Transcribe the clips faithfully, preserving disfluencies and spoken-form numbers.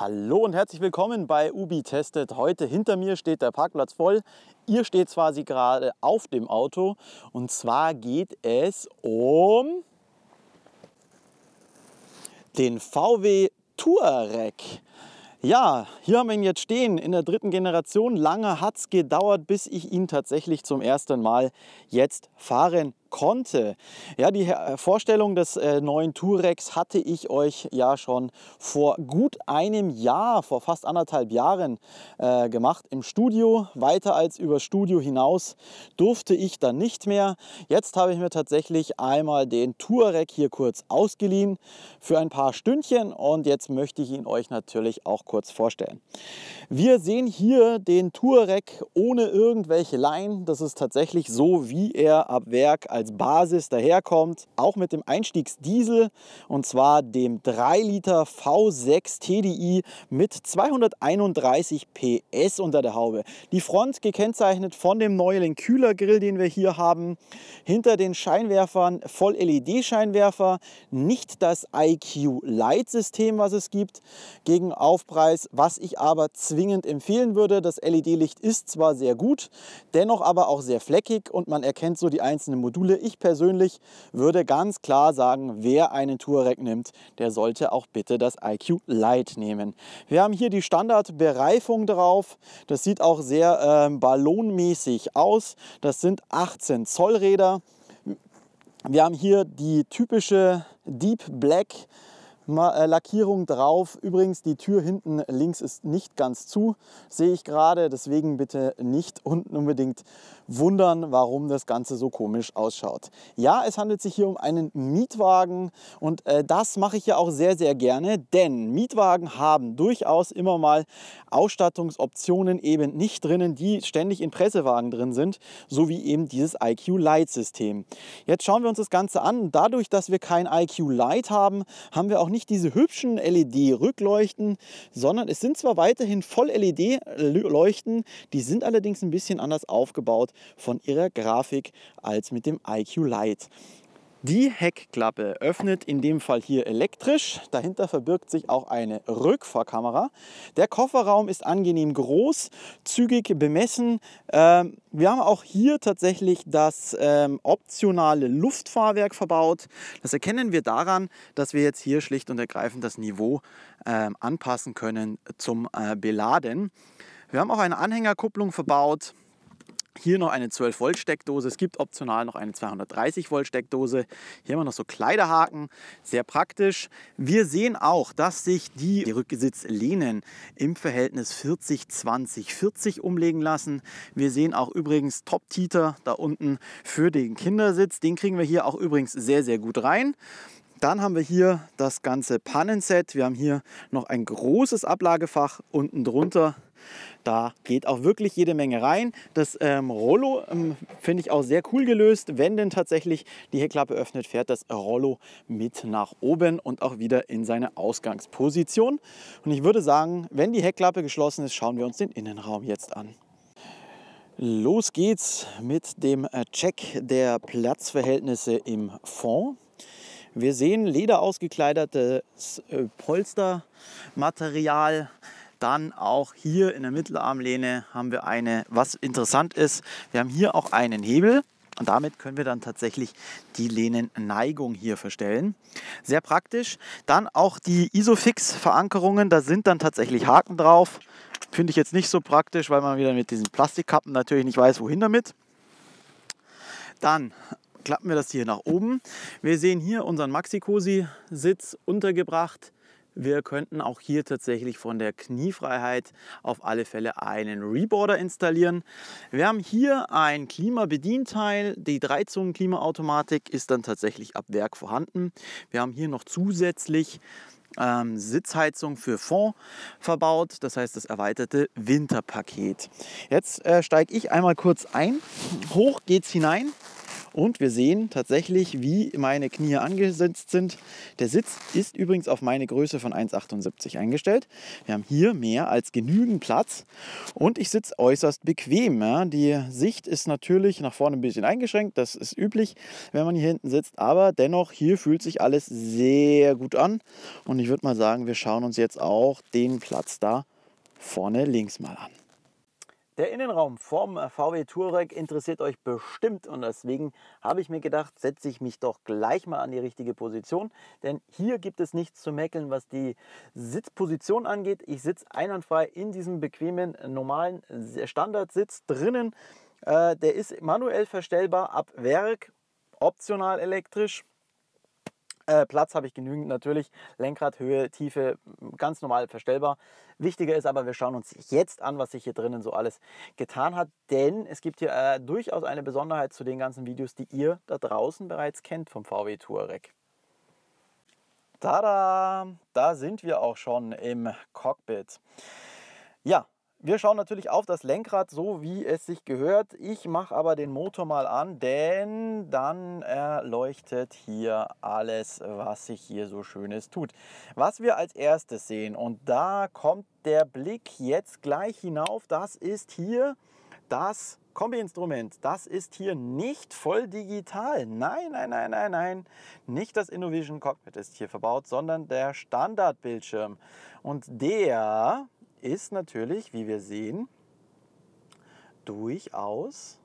Hallo und herzlich willkommen bei Ubi-testet. Heute hinter mir steht der Parkplatz voll. Ihr steht quasi gerade auf dem Auto und zwar geht es um den V W Touareg. Ja, hier haben wir ihn jetzt stehen, in der dritten Generation. Lange hat es gedauert, bis ich ihn tatsächlich zum ersten Mal jetzt fahren konnte. Ja, die Vorstellung des äh, neuen Touaregs hatte ich euch ja schon vor gut einem Jahr, vor fast anderthalb Jahren äh, gemacht im Studio. Weiter als über Studio hinaus durfte ich dann nicht mehr. Jetzt habe ich mir tatsächlich einmal den Touareg hier kurz ausgeliehen für ein paar Stündchen und jetzt möchte ich ihn euch natürlich auch kurz vorstellen. Wir sehen hier den Touareg ohne irgendwelche Laien. Das ist tatsächlich so, wie er ab Werk als Basis daherkommt, auch mit dem Einstiegsdiesel und zwar dem drei Liter V sechs T D I mit zweihunderteinunddreißig P S unter der Haube. Die Front gekennzeichnet von dem Neuling Kühlergrill, den wir hier haben. Hinter den Scheinwerfern voll L E D-Scheinwerfer, nicht das I Q Light System, was es gibt, gegen Aufpreis, was ich aber zwingend empfehlen würde. Das L E D-Licht ist zwar sehr gut, dennoch aber auch sehr fleckig und man erkennt so die einzelnen Module. Ich persönlich würde ganz klar sagen, wer einen Touareg nimmt, der sollte auch bitte das I Q Light nehmen. Wir haben hier die Standardbereifung drauf. Das sieht auch sehr äh, ballonmäßig aus. Das sind achtzehn Zoll Räder. Wir haben hier die typische Deep Black Lackierung drauf. Übrigens, die Tür hinten links ist nicht ganz zu, sehe ich gerade. Deswegen bitte nicht unten unbedingt wundern, warum das Ganze so komisch ausschaut. Ja, es handelt sich hier um einen Mietwagen und äh, das mache ich ja auch sehr, sehr gerne, denn Mietwagen haben durchaus immer mal Ausstattungsoptionen eben nicht drinnen, die ständig in Pressewagen drin sind, so wie eben dieses I Q Light System. Jetzt schauen wir uns das Ganze an. Dadurch, dass wir kein I Q Light haben, haben wir auch nicht nicht diese hübschen L E D-Rückleuchten, sondern es sind zwar weiterhin voll L E D-Leuchten, die sind allerdings ein bisschen anders aufgebaut von ihrer Grafik als mit dem I Q Light. Die Heckklappe öffnet in dem Fall hier elektrisch. Dahinter verbirgt sich auch eine Rückfahrkamera. Der Kofferraum ist angenehm groß, zügig bemessen. Ähm, wir haben auch hier tatsächlich das ähm, optionale Luftfahrwerk verbaut. Das erkennen wir daran, dass wir jetzt hier schlicht und ergreifend das Niveau ähm, anpassen können zum äh, Beladen. Wir haben auch eine Anhängerkupplung verbaut. Hier noch eine zwölf Volt Steckdose, es gibt optional noch eine zweihundertdreißig Volt Steckdose. Hier haben wir noch so Kleiderhaken, sehr praktisch. Wir sehen auch, dass sich die, die Rücksitzlehnen im Verhältnis vierzig zwanzig vierzig umlegen lassen. Wir sehen auch übrigens Top-Titer da unten für den Kindersitz. Den kriegen wir hier auch übrigens sehr, sehr gut rein. Dann haben wir hier das ganze Pannenset. Wir haben hier noch ein großes Ablagefach unten drunter. Da geht auch wirklich jede Menge rein. Das ähm, Rollo ähm, finde ich auch sehr cool gelöst. Wenn denn tatsächlich die Heckklappe öffnet, fährt das Rollo mit nach oben und auch wieder in seine Ausgangsposition. Und ich würde sagen, wenn die Heckklappe geschlossen ist, schauen wir uns den Innenraum jetzt an. Los geht's mit dem Check der Platzverhältnisse im Fond. Wir sehen lederausgekleidetes Polstermaterial. Dann auch hier in der Mittelarmlehne haben wir eine, was interessant ist, wir haben hier auch einen Hebel. Und damit können wir dann tatsächlich die Lehnenneigung hier verstellen. Sehr praktisch. Dann auch die Isofix-Verankerungen, da sind dann tatsächlich Haken drauf. Finde ich jetzt nicht so praktisch, weil man wieder mit diesen Plastikkappen natürlich nicht weiß, wohin damit. Dann klappen wir das hier nach oben. Wir sehen hier unseren Maxi-Cosi-Sitz untergebracht. Wir könnten auch hier tatsächlich von der Kniefreiheit auf alle Fälle einen Reboarder installieren. Wir haben hier ein Klimabedienteil. Die Drei-Zonen-Klimaautomatik ist dann tatsächlich ab Werk vorhanden. Wir haben hier noch zusätzlich ähm, Sitzheizung für Fond verbaut. Das heißt, das erweiterte Winterpaket. Jetzt äh, steige ich einmal kurz ein. Hoch geht's hinein. Und wir sehen tatsächlich, wie meine Knie angesetzt sind. Der Sitz ist übrigens auf meine Größe von eins Komma achtundsiebzig eingestellt. Wir haben hier mehr als genügend Platz und ich sitze äußerst bequem. Ja. Die Sicht ist natürlich nach vorne ein bisschen eingeschränkt. Das ist üblich, wenn man hier hinten sitzt. Aber dennoch, hier fühlt sich alles sehr gut an. Und ich würde mal sagen, wir schauen uns jetzt auch den Platz da vorne links mal an. Der Innenraum vom V W Touareg interessiert euch bestimmt und deswegen habe ich mir gedacht, setze ich mich doch gleich mal an die richtige Position, denn hier gibt es nichts zu mäkeln, was die Sitzposition angeht. Ich sitze einwandfrei in diesem bequemen, normalen Standardsitz drinnen. Äh, der ist manuell verstellbar, ab Werk, optional elektrisch. Äh, Platz habe ich genügend natürlich, Lenkrad, Höhe, Tiefe, ganz normal verstellbar. Wichtiger ist aber, wir schauen uns jetzt an, was sich hier drinnen so alles getan hat, denn es gibt hier äh, durchaus eine Besonderheit zu den ganzen Videos, die ihr da draußen bereits kennt vom V W Touareg. Tada! Da sind wir auch schon im Cockpit. Ja, wir schauen natürlich auf das Lenkrad, so wie es sich gehört. Ich mache aber den Motor mal an, denn dann erleuchtet hier alles, was sich hier so Schönes tut. Was wir als erstes sehen, und da kommt der Blick jetzt gleich hinauf, das ist hier das Kombi-Instrument. Das ist hier nicht voll digital. Nein, nein, nein, nein, nein. Nicht das Innovision Cockpit ist hier verbaut, sondern der Standardbildschirm. Und der ist natürlich, wie wir sehen, durchaus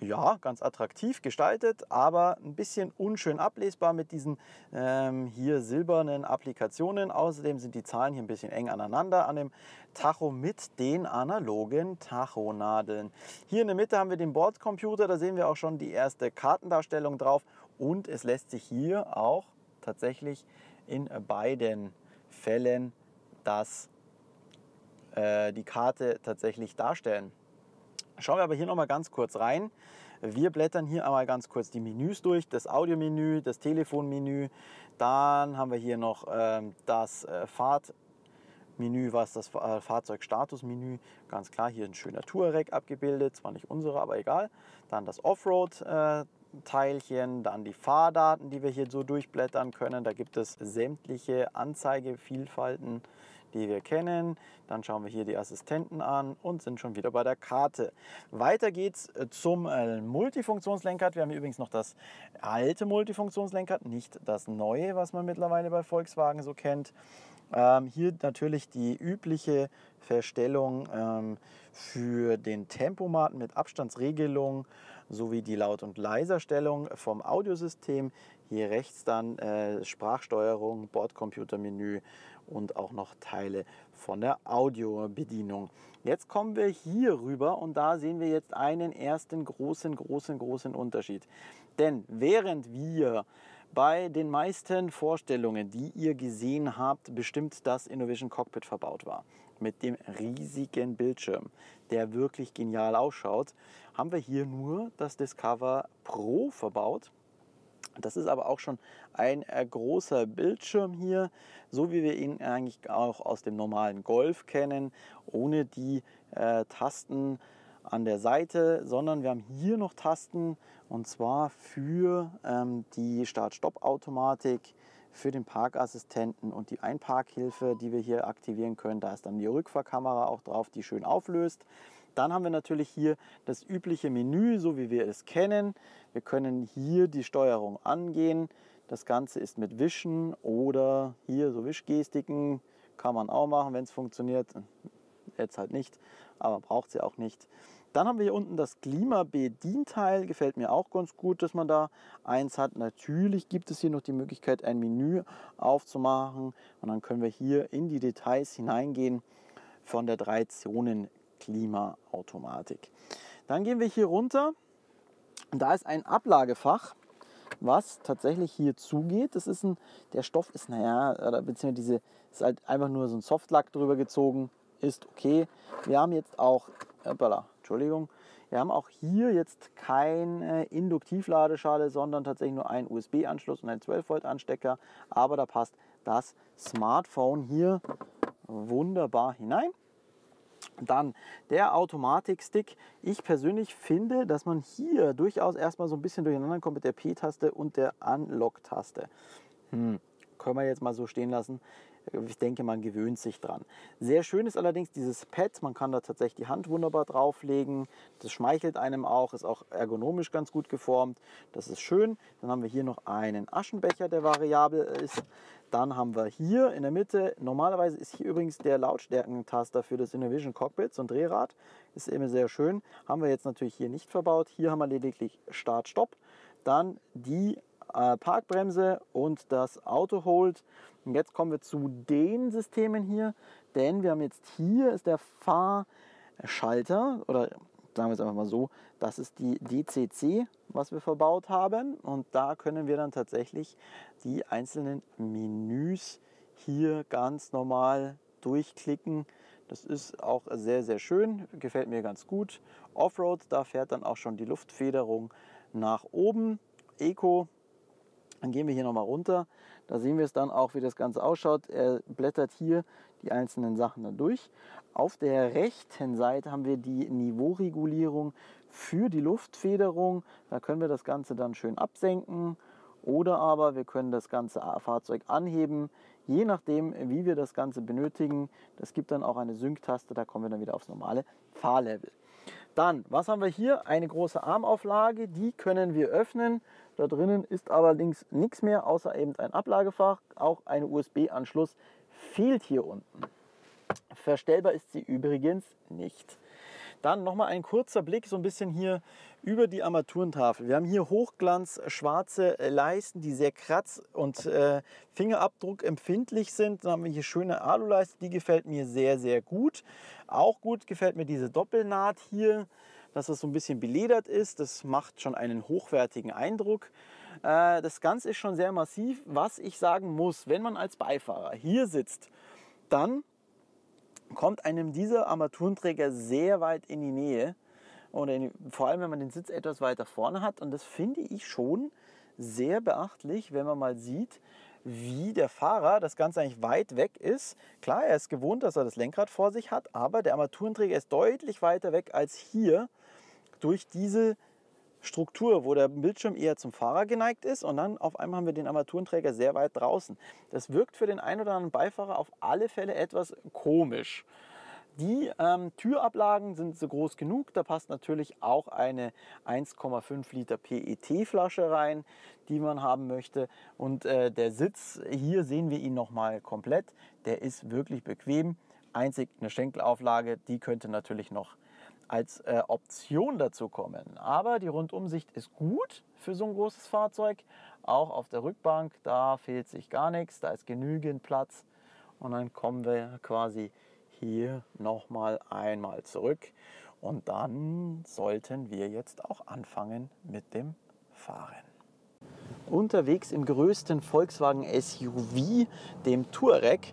ja, ganz attraktiv gestaltet, aber ein bisschen unschön ablesbar mit diesen ähm, hier silbernen Applikationen. Außerdem sind die Zahlen hier ein bisschen eng aneinander an dem Tacho mit den analogen Tachonadeln. Hier in der Mitte haben wir den Bordcomputer, da sehen wir auch schon die erste Kartendarstellung drauf und es lässt sich hier auch tatsächlich in beiden Fällen das die Karte tatsächlich darstellen. Schauen wir aber hier nochmal ganz kurz rein. Wir blättern hier einmal ganz kurz die Menüs durch, das Audio-Menü, das Telefonmenü, dann haben wir hier noch ähm, das äh, Fahrtmenü, was das äh, Fahrzeugstatusmenü, ganz klar hier ein schöner Touareg abgebildet, zwar nicht unsere, aber egal. Dann das Offroad äh, Teilchen, dann die Fahrdaten, die wir hier so durchblättern können. Da gibt es sämtliche Anzeigevielfalten, die wir kennen. Dann schauen wir hier die Assistenten an und sind schon wieder bei der Karte. Weiter geht's zum äh, Multifunktionslenkrad. Wir haben übrigens noch das alte Multifunktionslenkrad, nicht das neue, was man mittlerweile bei Volkswagen so kennt. Ähm, hier natürlich die übliche Verstellung ähm, für den Tempomaten mit Abstandsregelung sowie die Laut- und Leiserstellung vom Audiosystem. Hier rechts dann äh, Sprachsteuerung, Bordcomputermenü und auch noch Teile von der Audiobedienung. Jetzt kommen wir hier rüber und da sehen wir jetzt einen ersten großen, großen, großen Unterschied. Denn während wir bei den meisten Vorstellungen, die ihr gesehen habt, bestimmt das Innovision Cockpit verbaut war, mit dem riesigen Bildschirm, der wirklich genial ausschaut, haben wir hier nur das Discover Pro verbaut. Das ist aber auch schon ein großer Bildschirm hier, so wie wir ihn eigentlich auch aus dem normalen Golf kennen, ohne die äh, Tasten an der Seite, sondern wir haben hier noch Tasten und zwar für ähm, die Start-Stopp-Automatik, für den Parkassistenten und die Einparkhilfe, die wir hier aktivieren können. Da ist dann die Rückfahrkamera auch drauf, die schön auflöst. Dann haben wir natürlich hier das übliche Menü, so wie wir es kennen. Wir können hier die Steuerung angehen. Das Ganze ist mit Wischen oder hier so Wischgestiken. Kann man auch machen, wenn es funktioniert. Jetzt halt nicht, aber braucht sie auch nicht. Dann haben wir hier unten das Klimabedienteil. Gefällt mir auch ganz gut, dass man da eins hat. Natürlich gibt es hier noch die Möglichkeit, ein Menü aufzumachen. Und dann können wir hier in die Details hineingehen von der drei Zonen Klimaautomatik. Dann gehen wir hier runter. Da ist ein Ablagefach, was tatsächlich hier zugeht. Das ist ein, der Stoff ist, naja, beziehungsweise diese, ist halt einfach nur so ein Softlack drüber gezogen. Ist okay. Wir haben jetzt auch, hoppala, Entschuldigung, wir haben auch hier jetzt keine Induktivladeschale, sondern tatsächlich nur einen U S B-Anschluss und einen zwölf Volt Anstecker. Aber da passt das Smartphone hier wunderbar hinein. Dann der Automatikstick. Ich persönlich finde, dass man hier durchaus erstmal so ein bisschen durcheinander kommt mit der P-Taste und der Unlock-Taste. Hm. Können wir jetzt mal so stehen lassen. Ich denke, man gewöhnt sich dran. Sehr schön ist allerdings dieses Pad. Man kann da tatsächlich die Hand wunderbar drauflegen. Das schmeichelt einem auch. Ist auch ergonomisch ganz gut geformt. Das ist schön. Dann haben wir hier noch einen Aschenbecher, der variabel ist. Dann haben wir hier in der Mitte, normalerweise ist hier übrigens der Lautstärkentaster für das Innovision Cockpit, so ein Drehrad, ist immer sehr schön. Haben wir jetzt natürlich hier nicht verbaut. Hier haben wir lediglich Start, Stopp. Dann die äh, Parkbremse und das Auto Hold. Und jetzt kommen wir zu den Systemen hier, denn wir haben jetzt hier ist der Fahrschalter, oder sagen wir es einfach mal so, das ist die D C C, was wir verbaut haben, und da können wir dann tatsächlich die einzelnen Menüs hier ganz normal durchklicken. Das ist auch sehr, sehr schön, gefällt mir ganz gut. Offroad, da fährt dann auch schon die Luftfederung nach oben. Eco, dann gehen wir hier nochmal runter. Da sehen wir es dann auch, wie das Ganze ausschaut. Er blättert hier die einzelnen Sachen dann durch. Auf der rechten Seite haben wir die Niveauregulierung für die Luftfederung. Da können wir das Ganze dann schön absenken. Oder aber wir können das ganze Fahrzeug anheben, je nachdem, wie wir das Ganze benötigen. Das gibt dann auch eine Sync-Taste, da kommen wir dann wieder aufs normale Fahrlevel. Dann, was haben wir hier? Eine große Armauflage, die können wir öffnen. Da drinnen ist allerdings nichts mehr, außer eben ein Ablagefach. Auch ein U S B-Anschluss fehlt hier unten. Verstellbar ist sie übrigens nicht. Dann nochmal ein kurzer Blick so ein bisschen hier über die Armaturentafel. Wir haben hier Hochglanz schwarze Leisten, die sehr kratz- und äh, fingerabdruckempfindlich sind. Dann haben wir hier schöne Aluleiste, die gefällt mir sehr, sehr gut. Auch gut gefällt mir diese Doppelnaht hier, dass das so ein bisschen beledert ist. Das macht schon einen hochwertigen Eindruck. Äh, das Ganze ist schon sehr massiv. Was ich sagen muss, wenn man als Beifahrer hier sitzt, dann kommt einem dieser Armaturenträger sehr weit in die Nähe, und in, vor allem wenn man den Sitz etwas weiter vorne hat, und das finde ich schon sehr beachtlich, wenn man mal sieht, wie der Fahrer das Ganze eigentlich weit weg ist. Klar, er ist gewohnt, dass er das Lenkrad vor sich hat, aber der Armaturenträger ist deutlich weiter weg als hier durch diese Struktur, wo der Bildschirm eher zum Fahrer geneigt ist, und dann auf einmal haben wir den Armaturenträger sehr weit draußen. Das wirkt für den einen oder anderen Beifahrer auf alle Fälle etwas komisch. Die ähm, Türablagen sind so groß genug, da passt natürlich auch eine eins Komma fünf Liter P E T-Flasche rein, die man haben möchte, und äh, der Sitz, hier sehen wir ihn nochmal komplett, der ist wirklich bequem, einzig eine Schenkelauflage, die könnte natürlich noch als äh, Option dazu kommen. Aber die Rundumsicht ist gut für so ein großes Fahrzeug. Auch auf der Rückbank, da fehlt sich gar nichts, da ist genügend Platz. Und dann kommen wir quasi hier nochmal einmal zurück. Und dann sollten wir jetzt auch anfangen mit dem Fahren. Unterwegs im größten Volkswagen S U V, dem Touareg,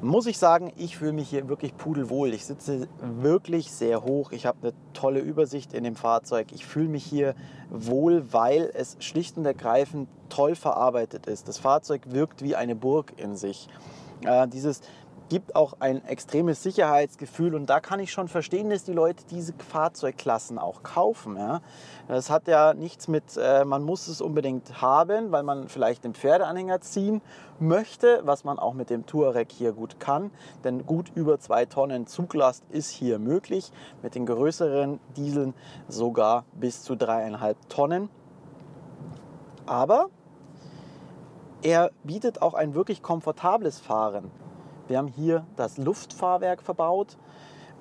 muss ich sagen, ich fühle mich hier wirklich pudelwohl. Ich sitze wirklich sehr hoch. Ich habe eine tolle Übersicht in dem Fahrzeug. Ich fühle mich hier wohl, weil es schlicht und ergreifend toll verarbeitet ist. Das Fahrzeug wirkt wie eine Burg in sich. Äh, dieses gibt auch ein extremes Sicherheitsgefühl, und da kann ich schon verstehen, dass die Leute diese Fahrzeugklassen auch kaufen. Ja. Das hat ja nichts mit, äh, man muss es unbedingt haben, weil man vielleicht den Pferdeanhänger ziehen möchte, was man auch mit dem Touareg hier gut kann, denn gut über zwei Tonnen Zuglast ist hier möglich, mit den größeren Dieseln sogar bis zu dreieinhalb Tonnen. Aber er bietet auch ein wirklich komfortables Fahren. Wir haben hier das Luftfahrwerk verbaut,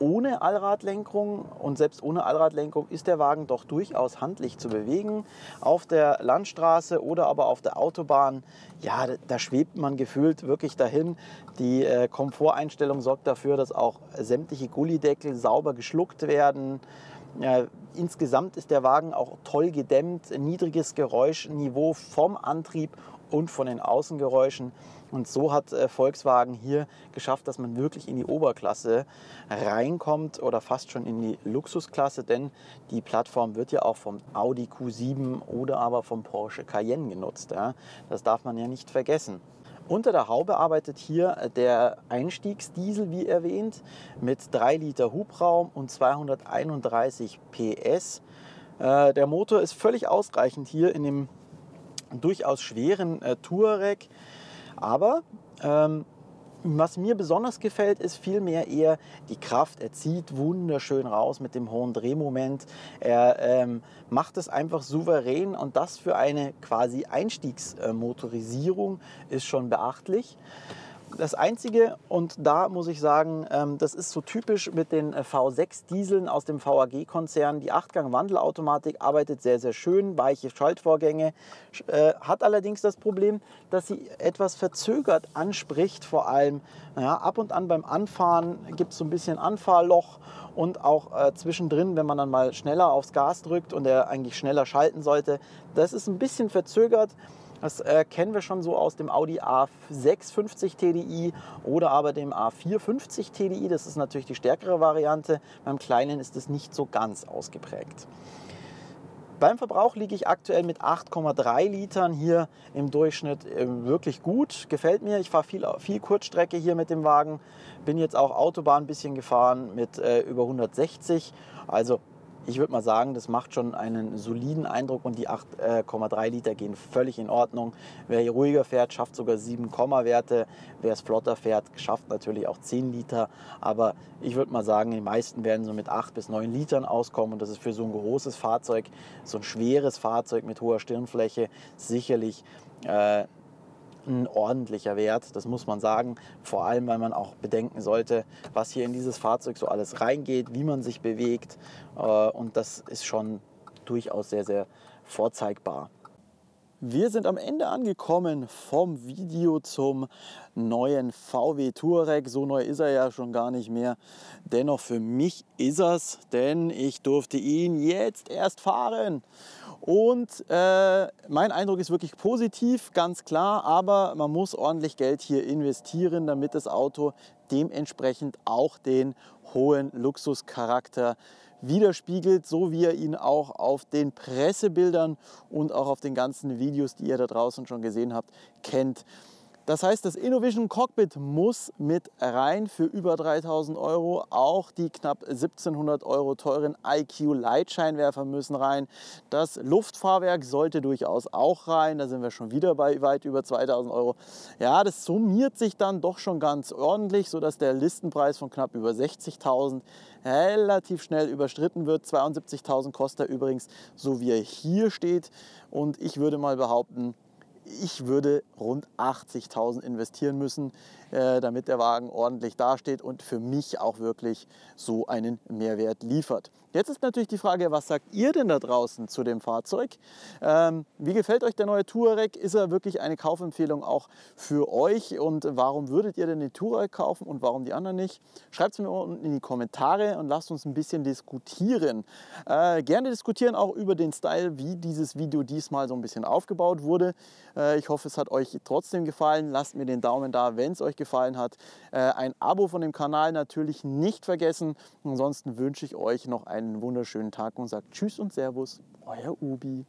ohne Allradlenkung, und selbst ohne Allradlenkung ist der Wagen doch durchaus handlich zu bewegen. Auf der Landstraße oder aber auf der Autobahn, ja, da schwebt man gefühlt wirklich dahin. Die äh, Komforteinstellung sorgt dafür, dass auch sämtliche Gullideckel sauber geschluckt werden. Ja, insgesamt ist der Wagen auch toll gedämmt, niedriges Geräuschniveau vom Antrieb und von den Außengeräuschen. Und so hat äh, Volkswagen hier geschafft, dass man wirklich in die Oberklasse reinkommt oder fast schon in die Luxusklasse, denn die Plattform wird ja auch vom Audi Q sieben oder aber vom Porsche Cayenne genutzt. Ja. Das darf man ja nicht vergessen. Unter der Haube arbeitet hier der Einstiegsdiesel, wie erwähnt, mit drei Liter Hubraum und zweihunderteinunddreißig P S. Äh, der Motor ist völlig ausreichend hier in dem durchaus schweren äh, Touareg, aber ähm, was mir besonders gefällt, ist vielmehr eher die Kraft. Er zieht wunderschön raus mit dem hohen Drehmoment. Er ähm, macht es einfach souverän, und das für eine quasi Einstiegsmotorisierung ist schon beachtlich. Das Einzige, und da muss ich sagen, ähm, das ist so typisch mit den V sechs Dieseln aus dem V A G-Konzern. Die acht Gang Wandelautomatik arbeitet sehr, sehr schön, weiche Schaltvorgänge, äh, hat allerdings das Problem, dass sie etwas verzögert anspricht, vor allem ja, ab und an beim Anfahren gibt es so ein bisschen Anfahrloch, und auch äh, zwischendrin, wenn man dann mal schneller aufs Gas drückt und er eigentlich schneller schalten sollte, das ist ein bisschen verzögert. Das äh, kennen wir schon so aus dem Audi A sechs fünfzig T D I oder aber dem A vier fünfzig T D I. Das ist natürlich die stärkere Variante. Beim Kleinen ist es nicht so ganz ausgeprägt. Beim Verbrauch liege ich aktuell mit acht Komma drei Litern hier im Durchschnitt äh, wirklich gut. Gefällt mir. Ich fahre viel, viel Kurzstrecke hier mit dem Wagen. Bin jetzt auch Autobahn ein bisschen gefahren mit äh, über hundertsechzig. Also ich würde mal sagen, das macht schon einen soliden Eindruck, und die acht Komma drei Liter gehen völlig in Ordnung. Wer hier ruhiger fährt, schafft sogar sieben Komma Werte. Wer es flotter fährt, schafft natürlich auch zehn Liter. Aber ich würde mal sagen, die meisten werden so mit acht bis neun Litern auskommen. Und das ist für so ein großes Fahrzeug, so ein schweres Fahrzeug mit hoher Stirnfläche, sicherlich äh, ein ordentlicher Wert, das muss man sagen, vor allem, weil man auch bedenken sollte, was hier in dieses Fahrzeug so alles reingeht, wie man sich bewegt, und das ist schon durchaus sehr, sehr vorzeigbar. Wir sind am Ende angekommen vom Video zum neuen V W Touareg. So neu ist er ja schon gar nicht mehr. Dennoch für mich ist er's, denn ich durfte ihn jetzt erst fahren. Und äh, mein Eindruck ist wirklich positiv, ganz klar, aber man muss ordentlich Geld hier investieren, damit das Auto dementsprechend auch den hohen Luxuscharakter widerspiegelt, so wie er ihn auch auf den Pressebildern und auch auf den ganzen Videos, die ihr da draußen schon gesehen habt, kennt. Das heißt, das Innovision Cockpit muss mit rein für über dreitausend Euro. Auch die knapp siebzehnhundert Euro teuren I Q Light Scheinwerfer müssen rein. Das Luftfahrwerk sollte durchaus auch rein. Da sind wir schon wieder bei weit über zweitausend Euro. Ja, das summiert sich dann doch schon ganz ordentlich, sodass der Listenpreis von knapp über sechzigtausend relativ schnell überschritten wird. zweiundsiebzigtausend kostet er übrigens, so wie er hier steht. Und ich würde mal behaupten, ich würde rund achtzigtausend investieren müssen, äh, damit der Wagen ordentlich dasteht und für mich auch wirklich so einen Mehrwert liefert. Jetzt ist natürlich die Frage, was sagt ihr denn da draußen zu dem Fahrzeug? Ähm, wie gefällt euch der neue Touareg? Ist er wirklich eine Kaufempfehlung auch für euch? Und warum würdet ihr denn den Touareg kaufen und warum die anderen nicht? Schreibt es mir unten in die Kommentare und lasst uns ein bisschen diskutieren. Äh, gerne diskutieren auch über den Style, wie dieses Video diesmal so ein bisschen aufgebaut wurde. Ich hoffe, es hat euch trotzdem gefallen. Lasst mir den Daumen da, wenn es euch gefallen hat. Ein Abo von dem Kanal natürlich nicht vergessen. Ansonsten wünsche ich euch noch einen wunderschönen Tag und sage Tschüss und Servus, euer Ubi.